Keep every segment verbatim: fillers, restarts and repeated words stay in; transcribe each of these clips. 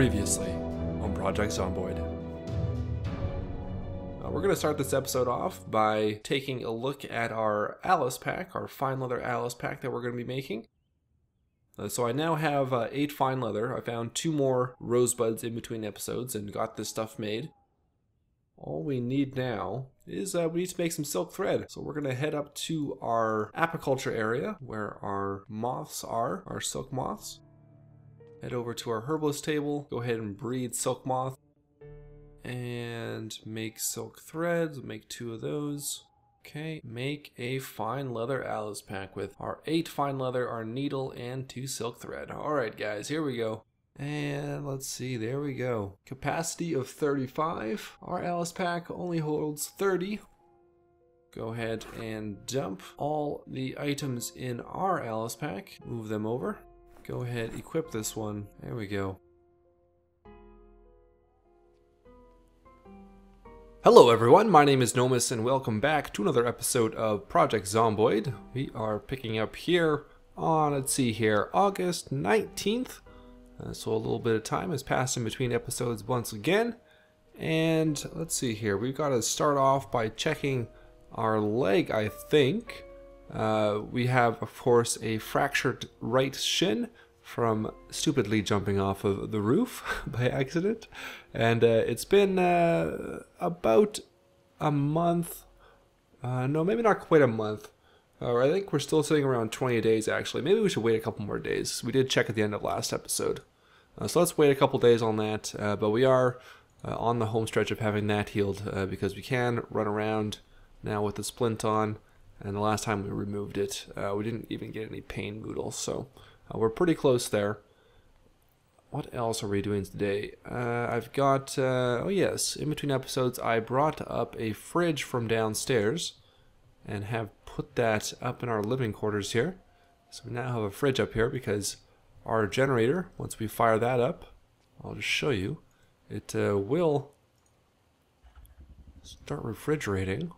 Previously on Project Zomboid. Uh, we're going to start this episode off by taking a look at our Alice pack, our fine leather Alice pack that we're going to be making. Uh, so I now have uh, eight fine leather. I found two more rosebuds in between episodes and got this stuff made. All we need now is uh, we need to make some silk thread. So we're gonna head up to our apiculture area where our moths are, our silk moths. Head over to our herbalist table, go ahead and breed silk moth and make silk threads, make two of those. Okay, make a fine leather Alice pack with our eight fine leather, our needle, and two silk thread. All right guys, here we go. And let's see, there we go. Capacity of thirty-five. Our Alice pack only holds thirty. Go ahead and dump all the items in our Alice pack. Move them over. Go ahead, equip this one. There we go. Hello everyone, my name is Nomus and welcome back to another episode of Project Zomboid. We are picking up here on, let's see here, August nineteenth. Uh, so a little bit of time has passed in between episodes once again. And let's see here, we've got to start off by checking our leg, I think. Uh, we have, of course, a fractured right shin from stupidly jumping off of the roof by accident. And uh, it's been uh, about a month. Uh, no, maybe not quite a month. Uh, I think we're still sitting around twenty days, actually. Maybe we should wait a couple more days. We did check at the end of last episode. Uh, so let's wait a couple days on that. Uh, but we are uh, on the home stretch of having that healed uh, because we can run around now with the splint on. And the last time we removed it, uh, we didn't even get any pain moodles, so uh, we're pretty close there. What else are we doing today? Uh, I've got, uh, oh yes, in between episodes I brought up a fridge from downstairs and have put that up in our living quarters here. So we now have a fridge up here because our generator, once we fire that up, I'll just show you, it uh, will start refrigerating.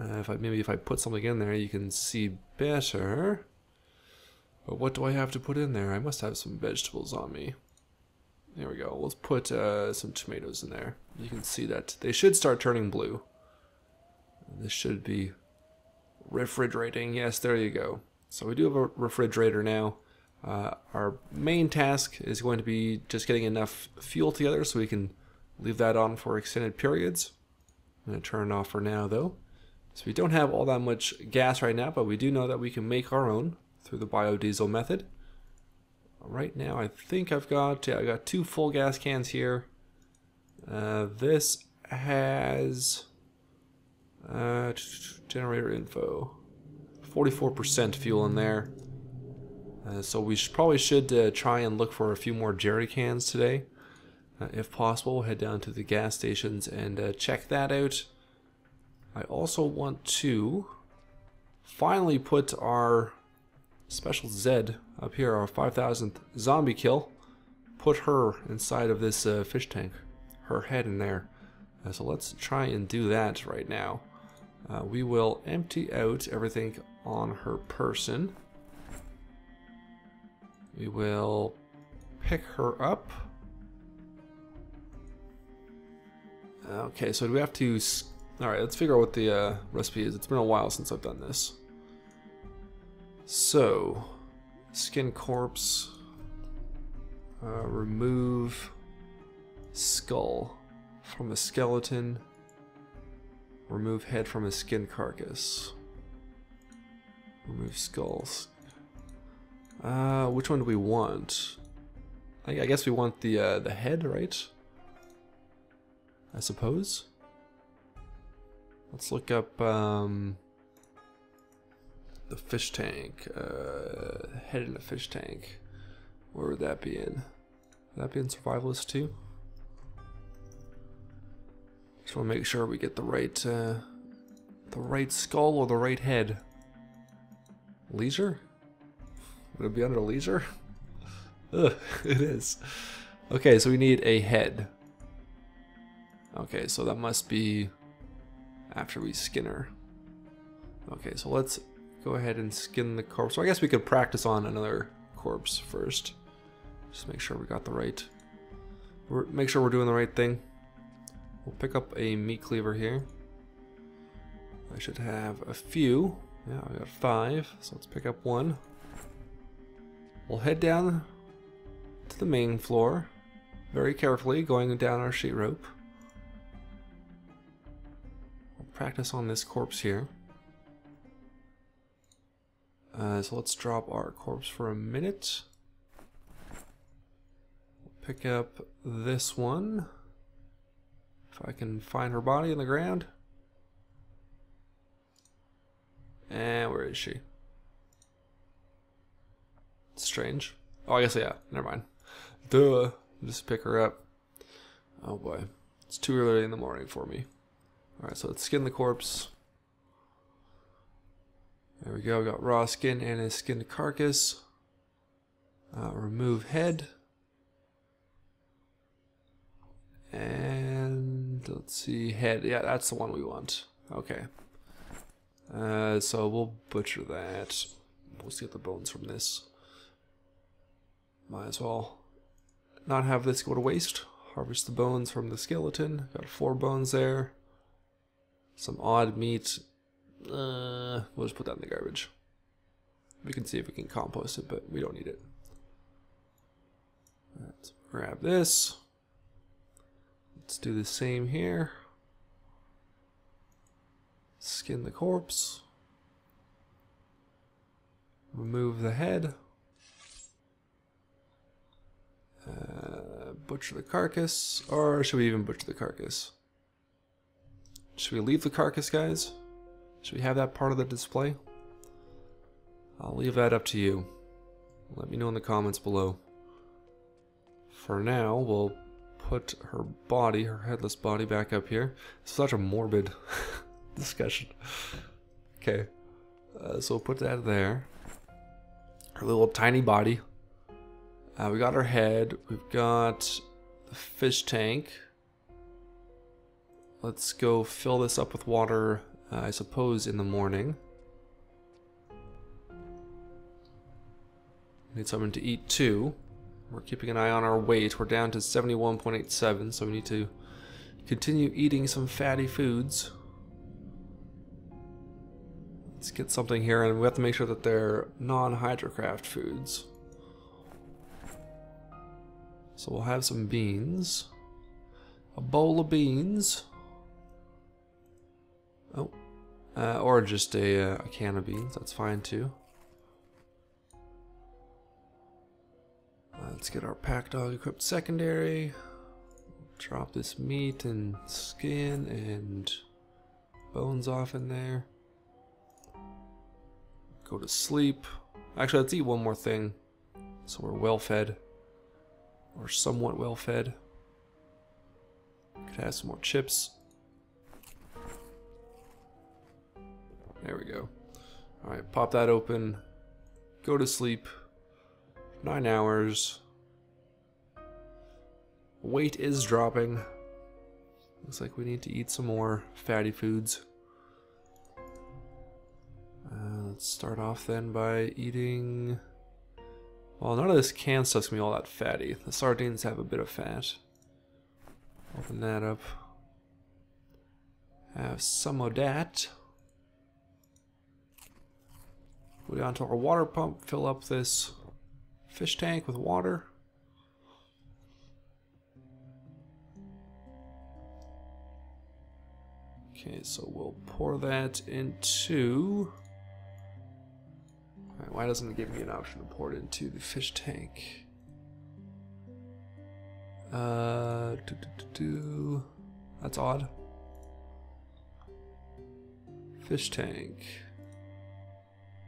Uh, if I, maybe if I put something in there, you can see better. But what do I have to put in there? I must have some vegetables on me. There we go. Let's put uh, some tomatoes in there. You can see that they should start turning blue. This should be refrigerating. Yes, there you go. So we do have a refrigerator now. Uh, our main task is going to be just getting enough fuel together so we can leave that on for extended periods. I'm going to turn it off for now, though. So we don't have all that much gas right now, but we do know that we can make our own through the biodiesel method. Right now, I think I've got yeah, I got two full gas cans here. Uh, this has uh, generator info, forty-four percent fuel in there. Uh, so we should, probably should uh, try and look for a few more jerry cans today, uh, if possible. We'll head down to the gas stations and uh, check that out. I also want to finally put our special Zed up here, our five thousandth zombie kill, put her inside of this uh, fish tank, her head in there. Uh, so let's try and do that right now. Uh, we will empty out everything on her person. We will pick her up. Okay, so do we have to... Alright, let's figure out what the uh, recipe is. It's been a while since I've done this. So, skin corpse, uh, remove skull from a skeleton, remove head from a skin carcass, remove skulls. Uh, which one do we want? I, I guess we want the uh, the head, right? I suppose. Let's look up um, the fish tank, uh, head in a fish tank. Where would that be in? Would that be in survivalist too? Just want to make sure we get the right, uh, the right skull or the right head. Leisure? Would it be under leisure? Ugh, it is. Okay, so we need a head. Okay, so that must be after we skin her. Okay, so let's go ahead and skin the corpse. So I guess we could practice on another corpse first. Just make sure we got the right... We're, make sure we're doing the right thing. We'll pick up a meat cleaver here. I should have a few. Yeah, I got five, so let's pick up one. We'll head down to the main floor, very carefully, going down our sheet rope. We'll practice on this corpse here. Uh, so let's drop our corpse for a minute. We'll pick up this one. If I can find her body in the ground. And where is she? It's strange. Oh, I guess, yeah, never mind. Duh. Just pick her up. Oh boy. It's too early in the morning for me. Alright, so let's skin the corpse. There we go. We got raw skin and a skinned carcass. Uh, remove head. And let's see. Head. Yeah, that's the one we want. Okay. Uh, so we'll butcher that. We'll get the bones from this. Might as well not have this go to waste. Harvest the bones from the skeleton. Got four bones there. Some odd meat. Uh, we'll just put that in the garbage. We can see if we can compost it, but we don't need it. Let's grab this. Let's do the same here. Skin the corpse. Remove the head. Uh, butcher the carcass. Or should we even butcher the carcass? Should we leave the carcass, guys? Should we have that part of the display? I'll leave that up to you. Let me know in the comments below. For now, we'll put her body, her headless body, back up here. It's such a morbid... discussion. Okay, uh, so we'll put that there. Her little tiny body. Uh, we got her head. We've got the fish tank. Let's go fill this up with water, uh, I suppose, in the morning. Need something to eat too. We're keeping an eye on our weight. We're down to seventy-one point eight seven, so we need to continue eating some fatty foods. Let's get something here, and we have to make sure that they're non-HydroCraft foods. So we'll have some beans. A bowl of beans. Oh, uh, or just a, uh, a can of beans, that's fine too. Uh, let's get our pack dog equipped secondary. Drop this meat and skin and bones off in there. Go to sleep. Actually, let's eat one more thing. So we're well fed. Or somewhat well fed. Could have some more chips. There we go. Alright, pop that open. Go to sleep. Nine hours. Weight is dropping. Looks like we need to eat some more fatty foods. Let's start off then by eating... Well, none of this canned stuff's gonna be all that fatty. The sardines have a bit of fat. Open that up. Have some of that. Go down to our water pump, fill up this fish tank with water. Okay, so we'll pour that into... Why doesn't it give me an option to pour it into the fish tank? Uh, do, do, do, do. That's odd. Fish tank.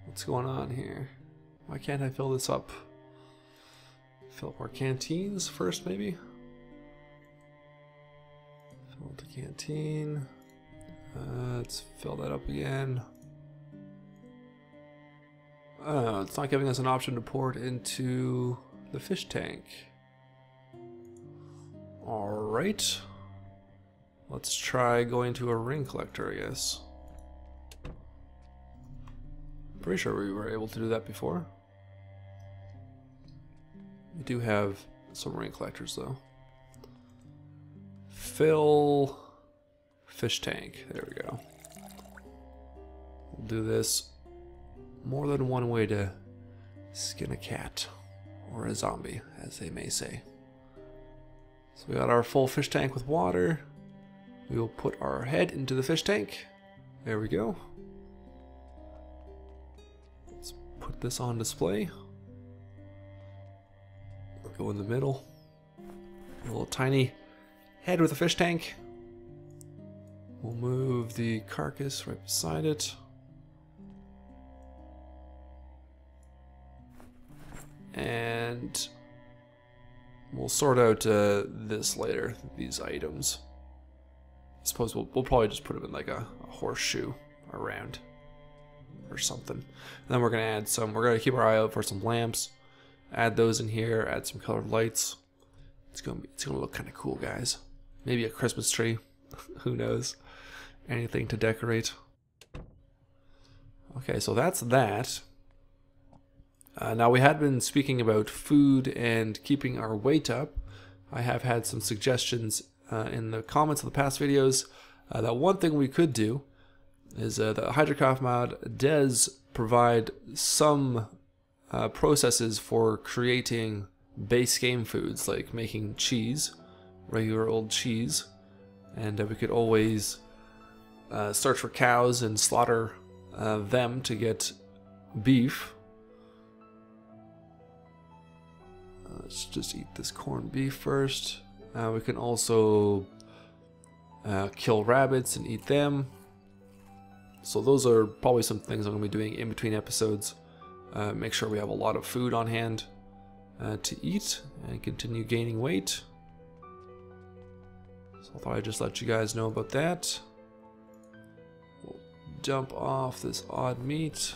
What's going on here? Why can't I fill this up? Fill up our canteens first, maybe? Fill up the canteen. Uh, let's fill that up again. Uh, it's not giving us an option to pour it into the fish tank. Alright. Let's try going to a ring collector, I guess. Pretty sure we were able to do that before. We do have some rain collectors though. Fill fish tank. There we go. We'll do this. More than one way to skin a cat or a zombie, as they may say. So we got our full fish tank with water. We will put our head into the fish tank. There we go. Let's put this on display. Go in the middle. A little tiny head with a fish tank. We'll move the carcass right beside it. And we'll sort out uh, this later, these items. I suppose we'll, we'll probably just put them in like a, a horseshoe around or something. And then we're going to add some, we're going to keep our eye out for some lamps. Add those in here, add some colored lights. It's going to be, it's going to look kind of cool, guys. Maybe a Christmas tree, who knows. Anything to decorate. Okay, so that's that. Uh, now we had been speaking about food and keeping our weight up. I have had some suggestions uh, in the comments of the past videos uh, that one thing we could do is uh, the HydroCraft mod does provide some uh, processes for creating base game foods, like making cheese, regular old cheese, and uh, we could always uh, search for cows and slaughter uh, them to get beef. Let's just eat this corned beef first. Uh, we can also uh, kill rabbits and eat them. So those are probably some things I'm going to be doing in between episodes. Uh, make sure we have a lot of food on hand uh, to eat and continue gaining weight. So I thought I'd just let you guys know about that. We'll dump off this odd meat.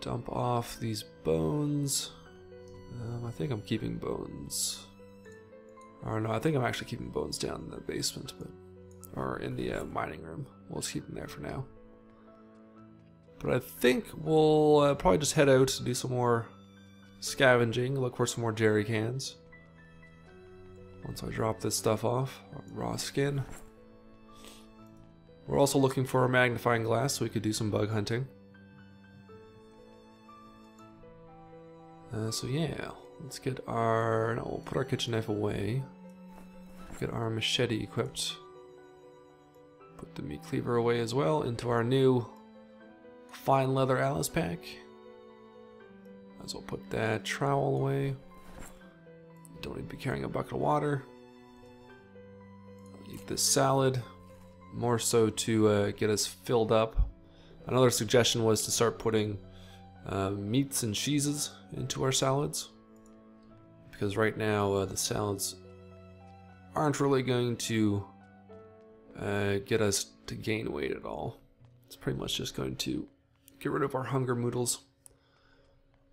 Dump off these bones. Um, I think I'm keeping bones. Or no, I think I'm actually keeping bones down in the basement, but or in the uh, mining room. We'll just keep them there for now. But I think we'll uh, probably just head out to do some more scavenging, look for some more jerry cans. Once I drop this stuff off, raw skin. We're also looking for a magnifying glass so we could do some bug hunting. Uh, so yeah, let's get our, no, we'll put our kitchen knife away, get our machete equipped, put the meat cleaver away as well, into our new fine leather Alice pack. Might as well put that trowel away. Don't need to be carrying a bucket of water. I'll eat this salad, more so to uh, get us filled up. Another suggestion was to start putting Uh, meats and cheeses into our salads, because right now uh, the salads aren't really going to uh, get us to gain weight at all. It's pretty much just going to get rid of our hunger noodles.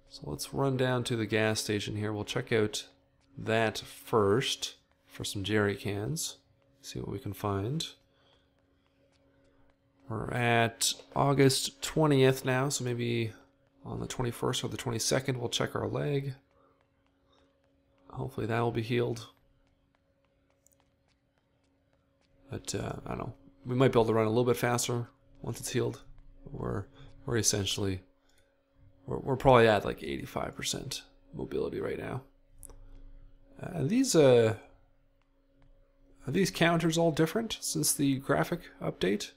So let's run down to the gas station here. We'll check out that first for some jerry cans, see what we can find. We're at August twentieth now, so maybe on the twenty-first or the twenty-second, we'll check our leg. Hopefully that will be healed. But, uh, I don't know. We might be able to run a little bit faster once it's healed. We're, we're essentially... We're, we're probably at like eighty-five percent mobility right now. Uh, are these, uh... Are these counters all different since the graphic update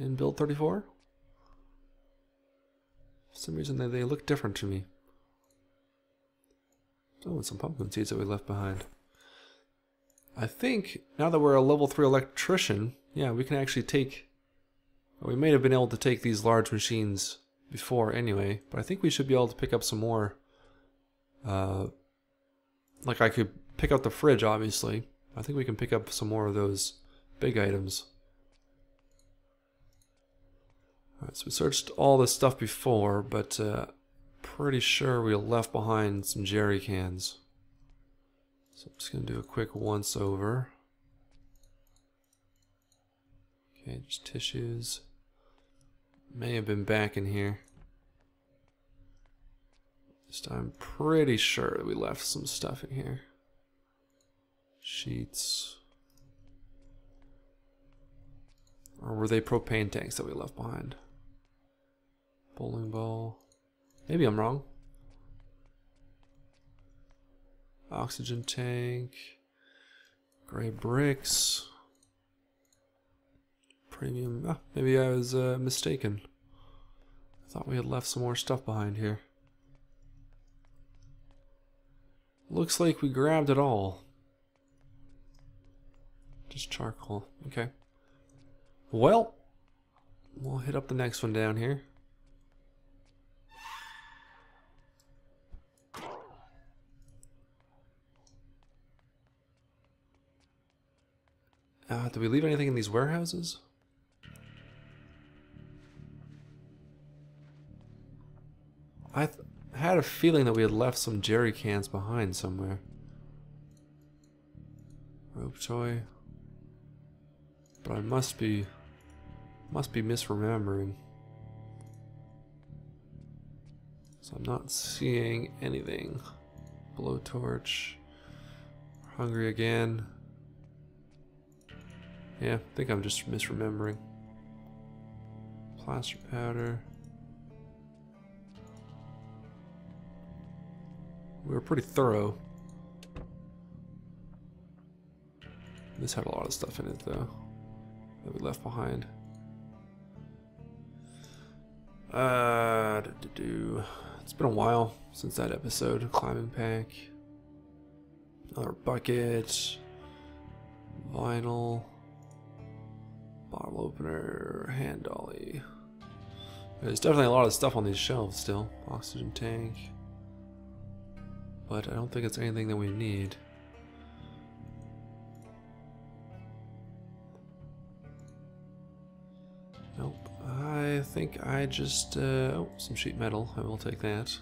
in build thirty-four? For some reason they, they look different to me. Oh, and some pumpkin seeds that we left behind. I think now that we're a level three electrician, yeah, we can actually take... We may have been able to take these large machines before anyway, but I think we should be able to pick up some more. Uh, like I could pick up the fridge, obviously. I think we can pick up some more of those big items. Alright, so we searched all this stuff before, but uh, pretty sure we left behind some jerry cans. So I'm just going to do a quick once over. Okay, just tissues. May have been back in here. Just, I'm pretty sure we left some stuff in here. Sheets. Or were they propane tanks that we left behind? Bowling ball. Maybe I'm wrong. Oxygen tank. Gray bricks. Premium. Ah, maybe I was uh, mistaken. I thought we had left some more stuff behind here. Looks like we grabbed it all. Just charcoal. Okay. Well, we'll hit up the next one down here. Uh, did we leave anything in these warehouses? I th had a feeling that we had left some jerry cans behind somewhere. Rope toy. But I must be... must be misremembering. So I'm not seeing anything. Blowtorch. Hungry again. Yeah, I think I'm just misremembering. Plaster powder. We were pretty thorough. This had a lot of stuff in it, though, that we left behind. Uh, do, do, do. It's been a while since that episode. Climbing pack. Another bucket. Vinyl. Bottle opener, hand dolly. There's definitely a lot of stuff on these shelves still. Oxygen tank. But I don't think it's anything that we need. Nope. I think I just... Uh, oh, some sheet metal. I will take that.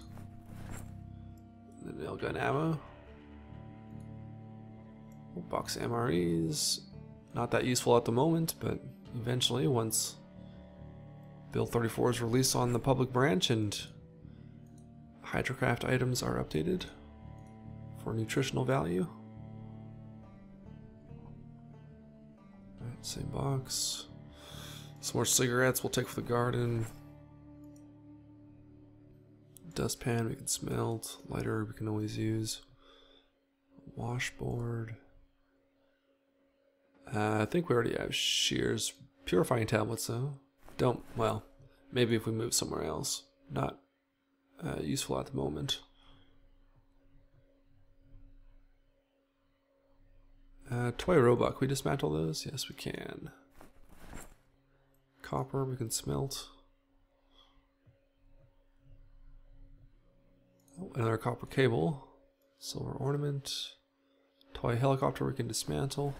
The nail gun ammo. Box M R Es. Not that useful at the moment, but... eventually, once Bill thirty-four is released on the public branch and HydroCraft items are updated for nutritional value. Alright, same box. Some more cigarettes we'll take for the garden. Dustpan we can smelt. Lighter we can always use. Washboard. Uh, I think we already have shears. Purifying tablets, though. Don't, well, maybe if we move somewhere else. Not uh, useful at the moment. Uh, toy robot, can we dismantle those? Yes, we can. Copper, we can smelt. Oh, another copper cable. Silver ornament. Toy helicopter, we can dismantle.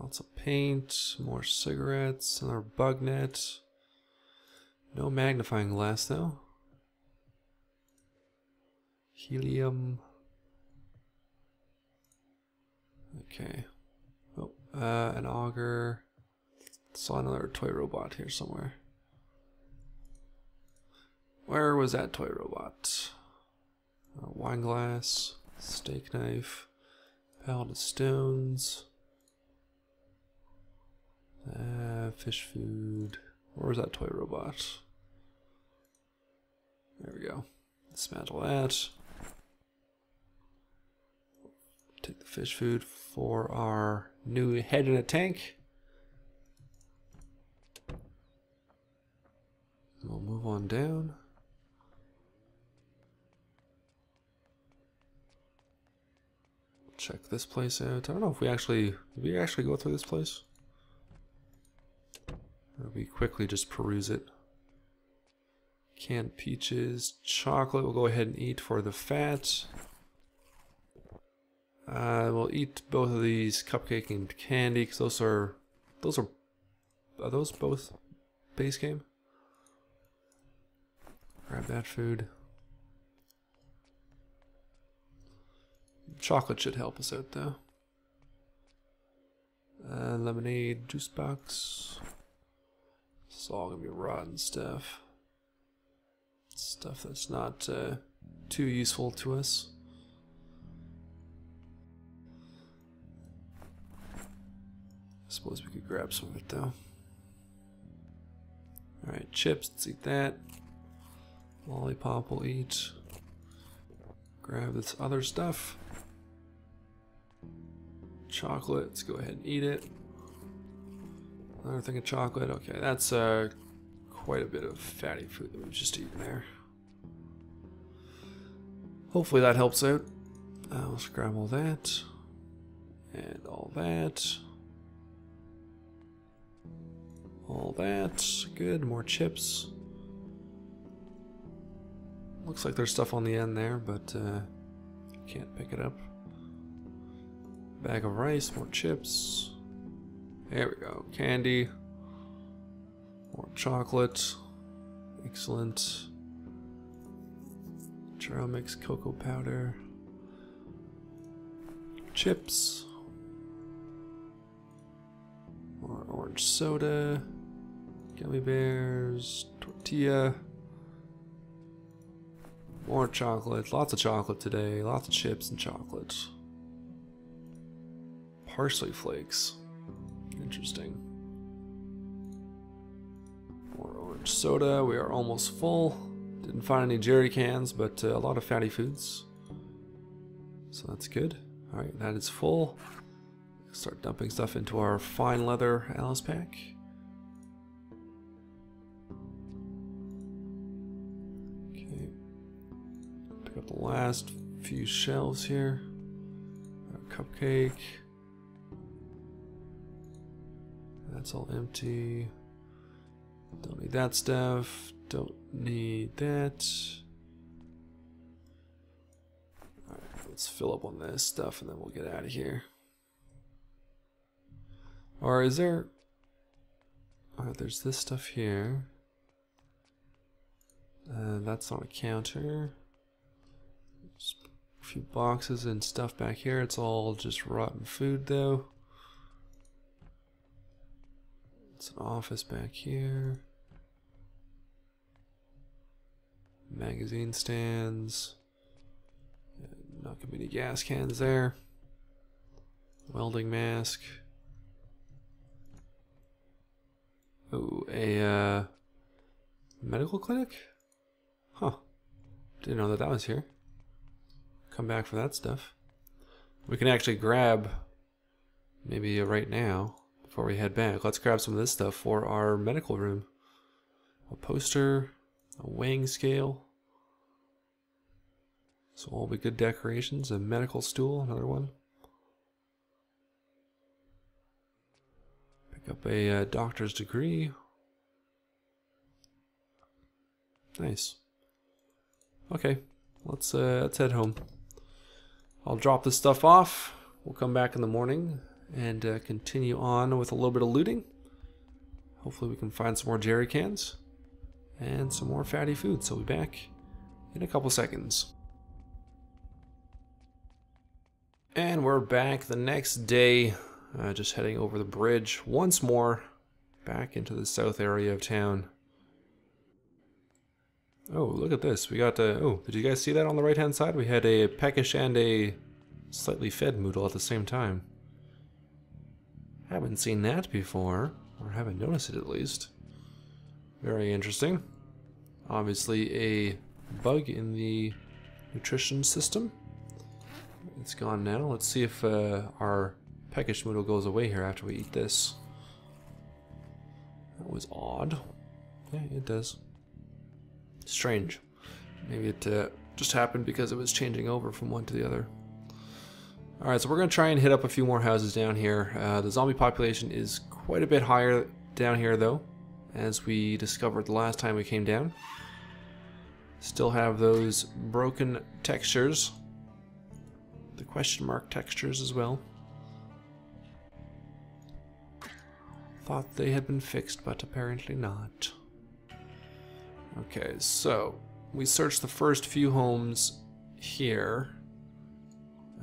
Lots of paint, more cigarettes, another bug net. No magnifying glass though. Helium. Okay. Oh, uh, an auger. Saw another toy robot here somewhere. Where was that toy robot? A wine glass, steak knife, pallet of stones. Uh, fish food. Where was that toy robot? There we go. Dismantle that. Take the fish food for our new head in a tank. We'll move on down. Check this place out. I don't know if we actually... did we actually go through this place? We quickly just peruse it. Canned peaches, chocolate. We'll go ahead and eat for the fat. Uh, we'll eat both of these, cupcake and candy, because those are those are are those both base game. Grab that food. Chocolate should help us out though. Uh, lemonade, juice box. It's all gonna be rotten stuff. Stuff that's not uh, too useful to us. I suppose we could grab some of it though. Alright, chips, let's eat that. Lollipop will eat. Grab this other stuff. Chocolate, let's go ahead and eat it. Another thing of chocolate, okay, that's uh, quite a bit of fatty food that we've just eaten there. Hopefully that helps out. Uh, let's grab all that. And all that. All that, good, more chips. Looks like there's stuff on the end there, but uh, can't pick it up. Bag of rice, more chips. There we go, candy. More chocolate. Excellent. Churro mix, cocoa powder. Chips. More orange soda. Gummy bears, tortilla, more chocolate, lots of chocolate today, lots of chips and chocolate. Parsley flakes, interesting. More orange soda, we are almost full. Didn't find any jerry cans, but uh, a lot of fatty foods. So that's good. Alright, that is full. Start dumping stuff into our fine leather Alice pack. The last few shelves here. Our cupcake. That's all empty. Don't need that stuff. Don't need that. Alright, let's fill up on this stuff and then we'll get out of here. Or is there... Alright, there's this stuff here. Uh, that's on a counter. A few boxes and stuff back here. It's all just rotten food though. It's an office back here. Magazine stands. Not gonna be any gas cans there. Welding mask. Oh, a uh, medical clinic? Huh. Didn't know that that was here. Come back for that stuff. We can actually grab, maybe right now, before we head back, let's grab some of this stuff for our medical room. A poster, a weighing scale. So all the good decorations, a medical stool, another one. Pick up a uh, doctor's degree. Nice. Okay, let's, uh, let's head home. I'll drop this stuff off, we'll come back in the morning and uh, continue on with a little bit of looting. Hopefully we can find some more jerry cans and some more fatty food, so we'll be back in a couple seconds. And we're back the next day, uh, just heading over the bridge once more, back into the south area of town. Oh, look at this. We got a... Oh, did you guys see that on the right-hand side? We had a peckish and a slightly fed Moodle at the same time. Haven't seen that before. Or haven't noticed it, at least. Very interesting. Obviously a bug in the nutrition system. It's gone now. Let's see if uh, our peckish Moodle goes away here after we eat this. That was odd. Yeah, it does. Strange. Maybe it uh, just happened because it was changing over from one to the other. Alright, so we're going to try and hit up a few more houses down here. Uh, the zombie population is quite a bit higher down here though, as we discovered the last time we came down. Still have those broken textures. The question mark textures as well. Thought they had been fixed, but apparently not. Okay, so we searched the first few homes here.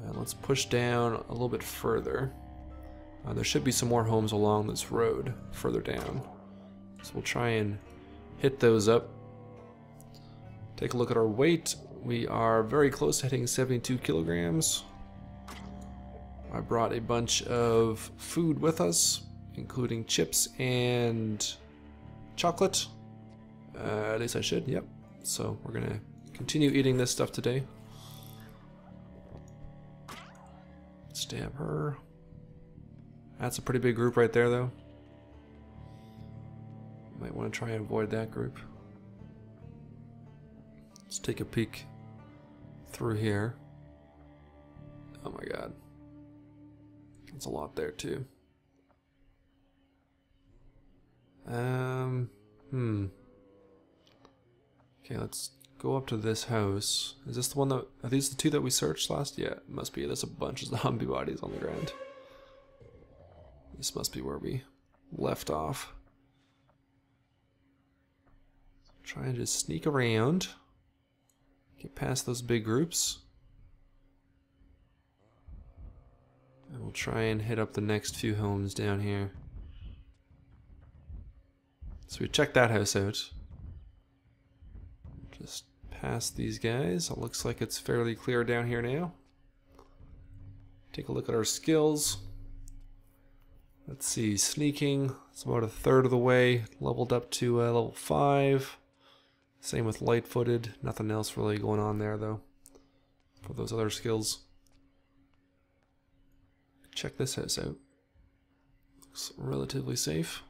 Uh, let's push down a little bit further. Uh, there should be some more homes along this road further down. So we'll try and hit those up. Take a look at our weight. We are very close, hitting seventy-two kilograms. I brought a bunch of food with us, including chips and chocolate. Uh, at least I should, yep. So we're gonna continue eating this stuff today. Stab her. That's a pretty big group right there, though. Might want to try and avoid that group. Let's take a peek through here. Oh my god. That's a lot there, too. Um, hmm. Okay, let's go up to this house. Is this the one that... Are these the two that we searched last? Yeah, it must be. There's a bunch of zombie bodies on the ground. This must be where we left off. Try and just sneak around. Get past those big groups. And we'll try and hit up the next few homes down here. So we checked that house out. Just past these guys. It looks like it's fairly clear down here now. Take a look at our skills. Let's see, sneaking, it's about a third of the way, leveled up to uh, level five. Same with light-footed, nothing else really going on there though, for those other skills. Check this house out. Looks relatively safe.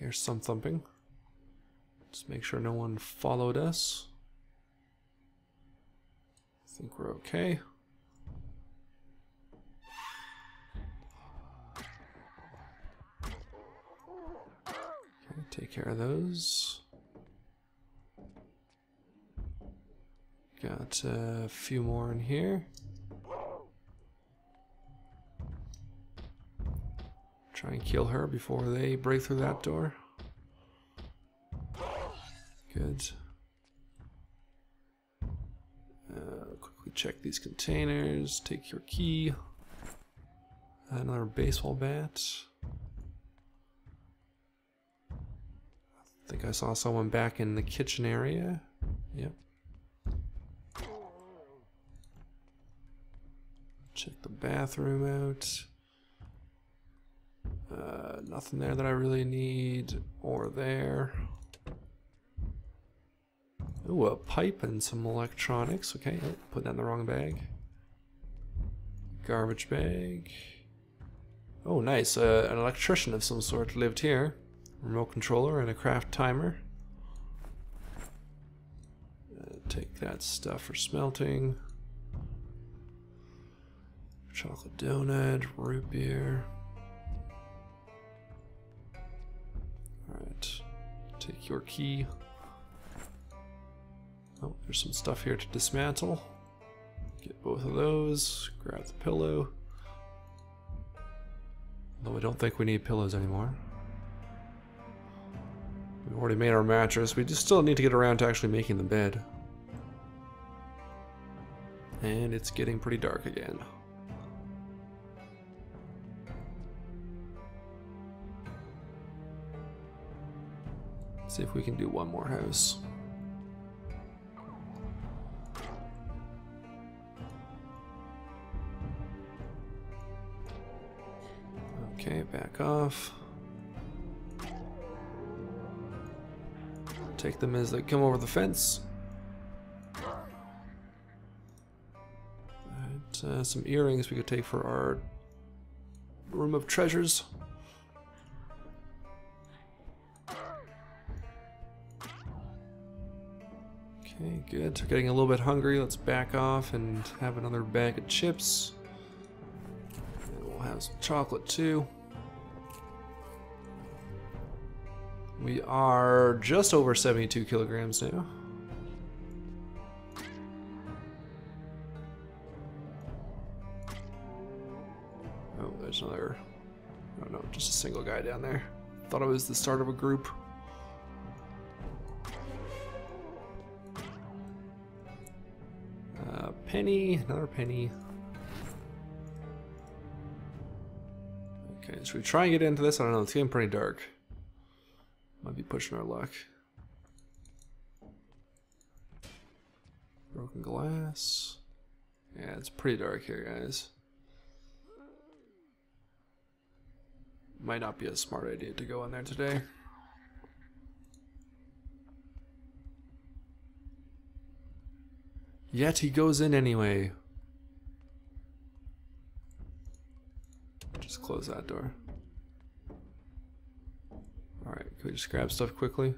Here's some thumping. Just make sure no one followed us. I think we're okay. Take care of those. Got uh, a few more in here. Try and kill her before they break through that door. Good. Uh, quickly check these containers. Take your key. Another baseball bat. I think I saw someone back in the kitchen area. Yep. Check the bathroom out. Uh, nothing there that I really need, or there. Ooh, a pipe and some electronics. Okay, oh, put that in the wrong bag. Garbage bag. Oh, nice. Uh, an electrician of some sort lived here. Remote controller and a craft timer. Uh, take that stuff for smelting. Chocolate donut, root beer. Alright, take your key. Oh, there's some stuff here to dismantle. Get both of those, grab the pillow. Although I don't think we need pillows anymore. We've already made our mattress. We just still need to get around to actually making the bed. And it's getting pretty dark again. Let's see if we can do one more house. Okay, back off. Take them as they come over the fence. Alright, uh, some earrings we could take for our room of treasures. Okay, good. We're getting a little bit hungry. Let's back off and have another bag of chips. And we'll have some chocolate too. We are just over seventy-two kilograms now. Oh, there's another... Oh no, just a single guy down there. Thought it was the start of a group. Uh, penny, another penny. Okay, should we try and get into this? I don't know, it's getting pretty dark. Might be pushing our luck. Broken glass. Yeah, it's pretty dark here, guys. Might not be a smart idea to go in there today. Yet he goes in anyway. Just close that door. Alright, can we just grab stuff quickly?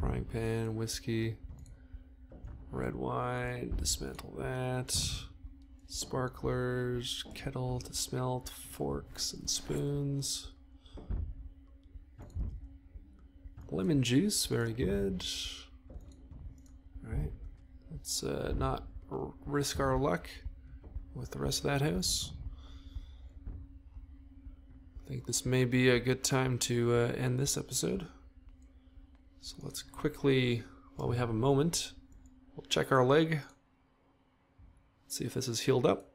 Frying pan, whiskey, red wine, dismantle that. Sparklers, kettle to smelt, forks and spoons. Lemon juice, very good. Alright, let's uh, not risk our luck with the rest of that house. I think this may be a good time to uh, end this episode. So let's quickly, while we have a moment, we'll check our leg. See if this is healed up.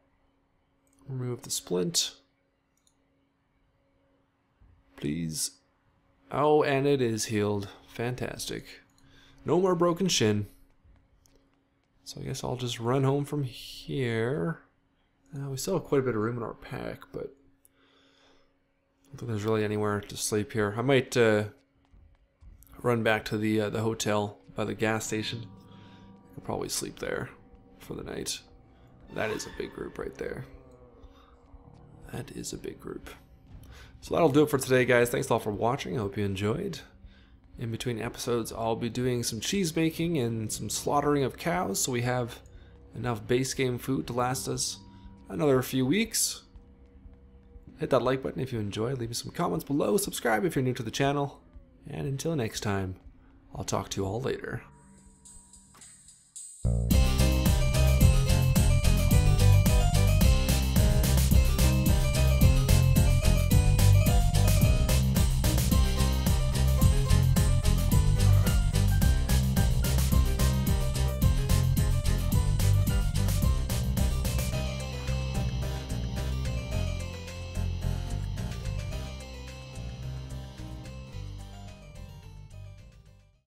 Remove the splint. Please. Oh, and it is healed. Fantastic. No more broken shin. So I guess I'll just run home from here. Uh, we still have quite a bit of room in our pack, but I don't think there's really anywhere to sleep here. I might uh, run back to the uh, the hotel by the gas station. I could probably sleep there for the night. That is a big group right there. That is a big group. So that'll do it for today, guys. Thanks a lot for watching. I hope you enjoyed. In between episodes, I'll be doing some cheese making and some slaughtering of cows, so we have enough base game food to last us another few weeks. Hit that like button if you enjoyed. Leave me some comments below. Subscribe if you're new to the channel. And until next time, I'll talk to you all later.